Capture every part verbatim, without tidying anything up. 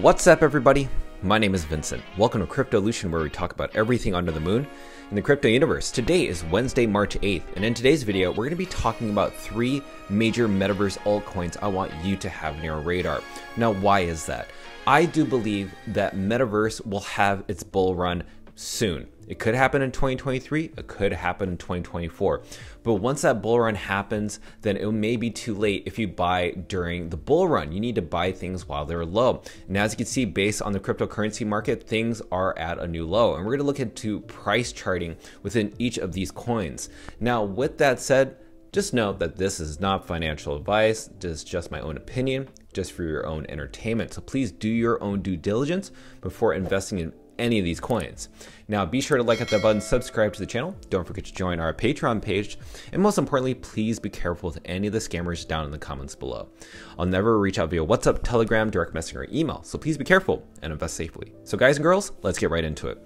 What's up, everybody? My name is Vincent. Welcome to Cryptolution, where we talk about everything under the moon in the crypto universe. Today is Wednesday, March eighth, and in today's video, we're going to be talking about three major metaverse altcoins I want you to have in your radar. Now, why is that? I do believe that metaverse will have its bull run soon. It could happen in twenty twenty-three, it could happen in twenty twenty-four. But once that bull run happens, then it may be too late if you buy during the bull run. You need to buy things while they're low. And as you can see, based on the cryptocurrency market, things are at a new low. And we're gonna look into price charting within each of these coins. Now, with that said, just know that this is not financial advice. This is just my own opinion, just for your own entertainment. So please do your own due diligence before investing in any of these coins. Now, be sure to like at the button, subscribe to the channel. Don't forget to join our Patreon page. And most importantly, please be careful with any of the scammers down in the comments below. I'll never reach out via WhatsApp, Telegram, direct messaging, or email. So please be careful and invest safely. So guys and girls, let's get right into it.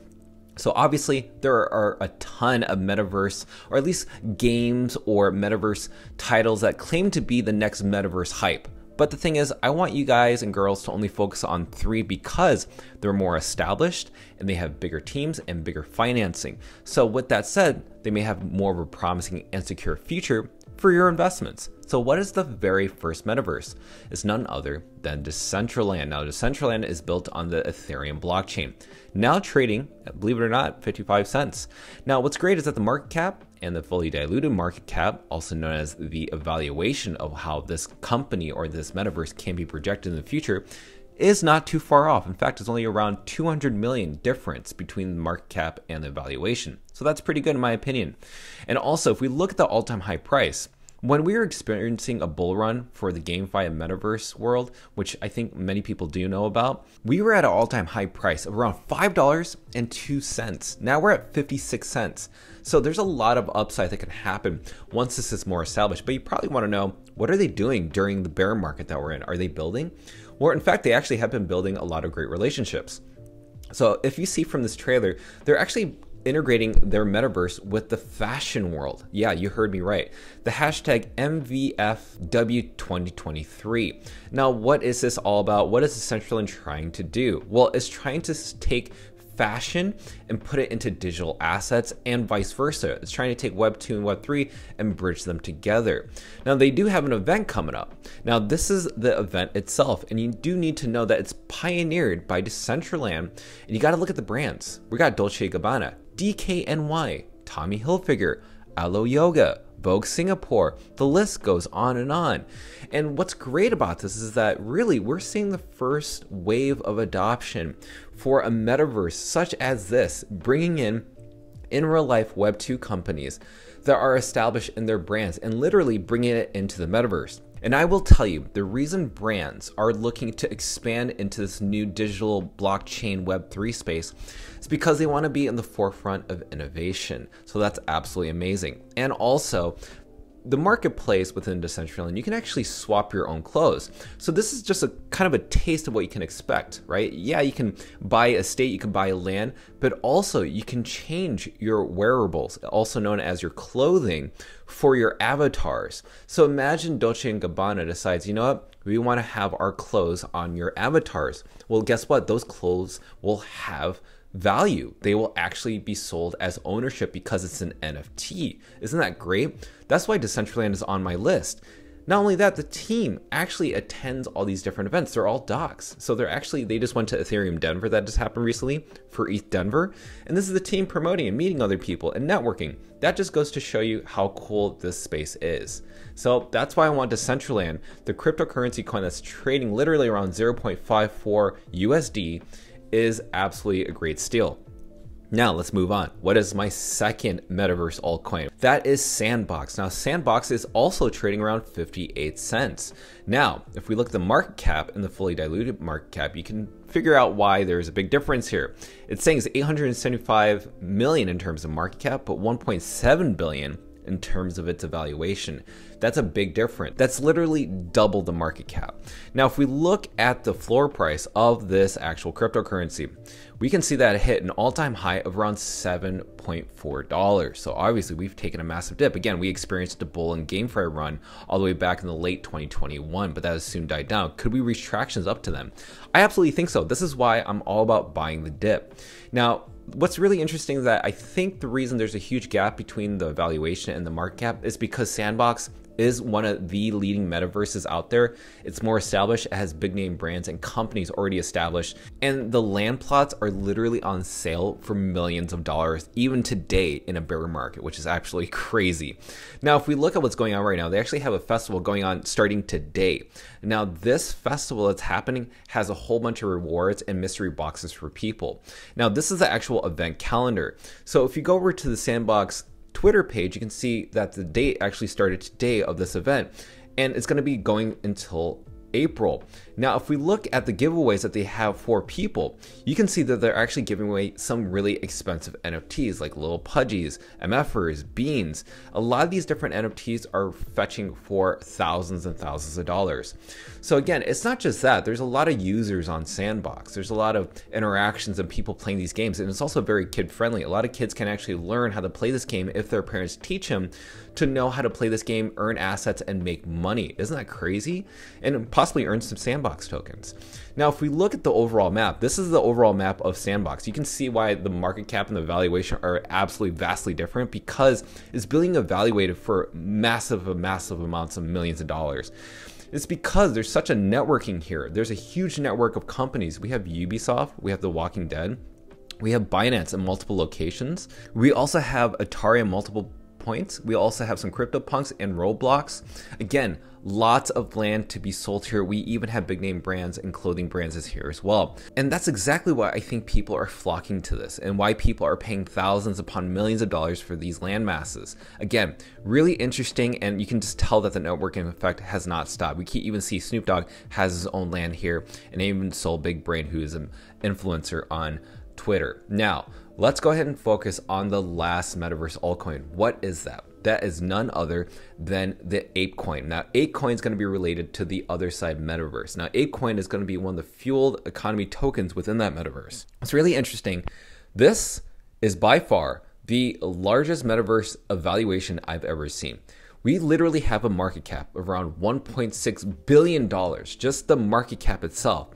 So obviously there are a ton of metaverse, or at least games or metaverse titles that claim to be the next metaverse hype. But the thing is, I want you guys and girls to only focus on three because they're more established and they have bigger teams and bigger financing. So with that said, they may have more of a promising and secure future for your investments. So what is the very first metaverse? It's none other than Decentraland. Now, Decentraland is built on the Ethereum blockchain, now trading, believe it or not, fifty-five cents. Now, what's great is that the market cap and the fully diluted market cap, also known as the evaluation of how this company or this metaverse can be projected in the future, is not too far off. In fact, it's only around two hundred million difference between the market cap and the valuation. So that's pretty good in my opinion. And also, if we look at the all-time high price, when we were experiencing a bull run for the GameFi and metaverse world, which I think many people do know about, we were at an all-time high price of around five dollars and two cents. Now we're at fifty-six cents. So there's a lot of upside that can happen once this is more established. But you probably want to know, what are they doing during the bear market that we're in? Are they building? Well, in fact, they actually have been building a lot of great relationships. So if you see from this trailer, they're actually integrating their metaverse with the fashion world. Yeah, you heard me right. The hashtag M V F W twenty twenty-three. Now, what is this all about? What is Decentraland trying to do? Well, it's trying to take fashion and put it into digital assets and vice versa. It's trying to take Web two and Web three and bridge them together. Now, they do have an event coming up. Now, this is the event itself, and you do need to know that it's pioneered by Decentraland, and you gotta look at the brands. We got Dolce and Gabbana, D K N Y, Tommy Hilfiger, Alo Yoga, Vogue Singapore, the list goes on and on. And what's great about this is that really we're seeing the first wave of adoption for a metaverse such as this, bringing in in real life Web two companies that are established in their brands and literally bringing it into the metaverse. And I will tell you, the reason brands are looking to expand into this new digital blockchain Web three space is because they want to be in the forefront of innovation. So that's absolutely amazing. And also, the marketplace within Decentraland, you can actually swap your own clothes. So this is just a kind of a taste of what you can expect, right? Yeah, you can buy a state, you can buy land, but also you can change your wearables, also known as your clothing, for your avatars. So imagine Dolce and Gabbana decides, you know what? We want to have our clothes on your avatars. Well, guess what? Those clothes will have value. They will actually be sold as ownership because it's an N F T. Isn't that great? That's why Decentraland is on my list. Not only that, the team actually attends all these different events. They're all docs. So they're actually, they just went to Ethereum Denver. That just happened recently for E T H Denver. And this is the team promoting and meeting other people and networking. That just goes to show you how cool this space is. So that's why I want Decentraland, the cryptocurrency coin that's trading literally around zero point five four U S D, is absolutely a great steal. Now let's move on. What is my second metaverse altcoin? That is Sandbox. Now Sandbox is also trading around fifty-eight cents. Now, if we look at the market cap and the fully diluted market cap, you can figure out why there's a big difference here. It's saying it's eight hundred seventy-five million in terms of market cap, but one point seven billion in terms of its evaluation. That's a big difference. That's literally double the market cap. Now, if we look at the floor price of this actual cryptocurrency, we can see that it hit an all-time high of around seven point four dollars. So obviously we've taken a massive dip. Again, we experienced a bull and GameFi run all the way back in the late twenty twenty-one, but that has soon died down. Could we reach tractions up to them? I absolutely think so. This is why I'm all about buying the dip. Now, what's really interesting is that I think the reason there's a huge gap between the valuation and the market cap is because Sandbox is one of the leading metaverses out there. It's more established, it has big name brands and companies already established, and the land plots are literally on sale for millions of dollars, even today in a bear market, which is actually crazy. Now, if we look at what's going on right now, they actually have a festival going on starting today. Now, this festival that's happening has a whole bunch of rewards and mystery boxes for people. Now, this is the actual event calendar. So if you go over to the Sandbox Twitter page, you can see that the date actually started today of this event, and it's going to be going until April. Now, if we look at the giveaways that they have for people, you can see that they're actually giving away some really expensive N F Ts like little pudgies, M Fers, beans. A lot of these different N F Ts are fetching for thousands and thousands of dollars. So again, it's not just that. There's a lot of users on Sandbox. There's a lot of interactions and people playing these games, and it's also very kid-friendly. A lot of kids can actually learn how to play this game if their parents teach them to know how to play this game, earn assets, and make money. Isn't that crazy? And possibly earn some Sandbox tokens. Now, if we look at the overall map, this is the overall map of Sandbox. You can see why the market cap and the valuation are absolutely vastly different, because it's being evaluated for massive, massive amounts of millions of dollars. It's because there's such a networking here. There's a huge network of companies. We have Ubisoft, we have The Walking Dead, we have Binance in multiple locations. We also have Atari in multiple points. We also have some CryptoPunks and Roblox. Again, lots of land to be sold here. We even have big name brands and clothing brands is here as well. And that's exactly why I think people are flocking to this and why people are paying thousands upon millions of dollars for these land masses. Again, really interesting, and you can just tell that the networking effect has not stopped. We can even see Snoop Dogg has his own land here, and even Soul Big Brain, who is an influencer on Twitter. Now, let's go ahead and focus on the last metaverse altcoin. What is that? That is none other than the ApeCoin. Now, ApeCoin is going to be related to the Other Side metaverse. Now, ApeCoin is going to be one of the fueled economy tokens within that metaverse. It's really interesting. This is by far the largest metaverse evaluation I've ever seen. We literally have a market cap of around one point six billion dollars, just the market cap itself.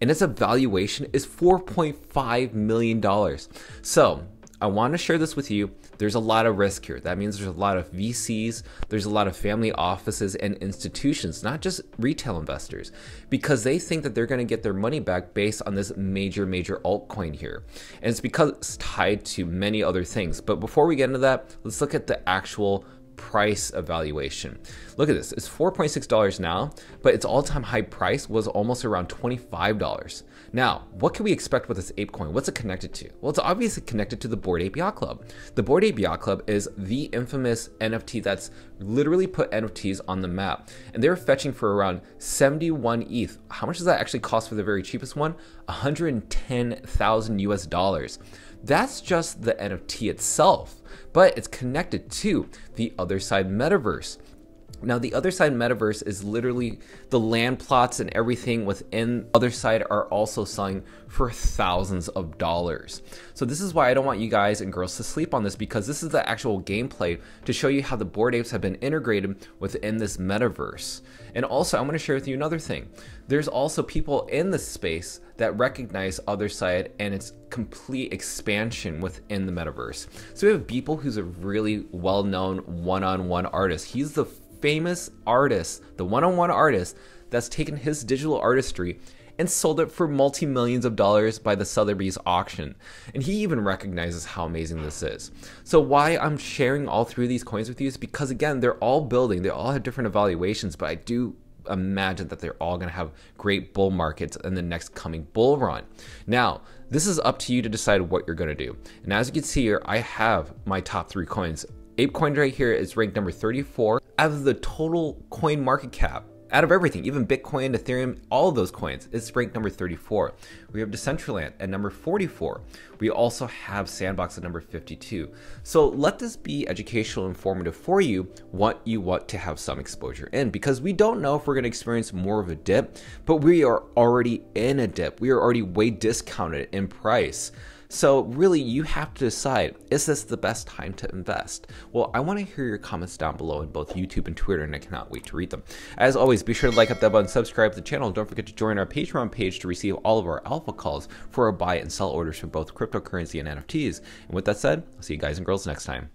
And its valuation is four point five million dollars. So I want to share this with you. There's a lot of risk here. That means there's a lot of V Cs, there's a lot of family offices and institutions, not just retail investors, because they think that they're going to get their money back based on this major, major altcoin here. And it's because it's tied to many other things. But before we get into that, let's look at the actual price evaluation. Look at this, it's four point six dollars now, but its all-time high price was almost around twenty-five dollars. Now, what can we expect with this ApeCoin? What's it connected to? Well, it's obviously connected to the Bored Ape Yacht Club. The Bored Ape Yacht Club is the infamous N F T that's literally put N F Ts on the map, and they're fetching for around seventy-one E T H. How much does that actually cost for the very cheapest one? one hundred ten thousand U S dollars. That's just the N F T itself, but it's connected to the Other Side metaverse. Now, the Other Side metaverse is literally the land plots and everything within Other Side are also selling for thousands of dollars. So this is why I don't want you guys and girls to sleep on this, because this is the actual gameplay to show you how the Bored Apes have been integrated within this metaverse. And also, I want to share with you another thing. There's also people in this space that recognize Other Side and its complete expansion within the metaverse. So we have Beeple, who's a really well-known one-on-one artist. He's the famous artist, the one-on-one artist that's taken his digital artistry and sold it for multi-millions of dollars by the Sotheby's auction. And he even recognizes how amazing this is. So why I'm sharing all three of these coins with you is because, again, they're all building, they all have different evaluations, but I do imagine that they're all going to have great bull markets in the next coming bull run. Now, this is up to you to decide what you're going to do. And as you can see here, I have my top three coins. ApeCoin right here is ranked number thirty-four out of the total coin market cap. Out of everything, even Bitcoin, Ethereum, all of those coins, it's ranked number thirty-four. We have Decentraland at number forty-four. We also have Sandbox at number fifty-two. So let this be educational and informative for you, what you want to have some exposure in, because we don't know if we're going to experience more of a dip, but we are already in a dip. We are already way discounted in price. So really, you have to decide, is this the best time to invest? Well, I want to hear your comments down below in both YouTube and Twitter, and I cannot wait to read them. As always, be sure to like up that button, subscribe to the channel, and don't forget to join our Patreon page to receive all of our alpha calls for our buy and sell orders for both cryptocurrency and N F Ts. And with that said, I'll see you guys and girls next time.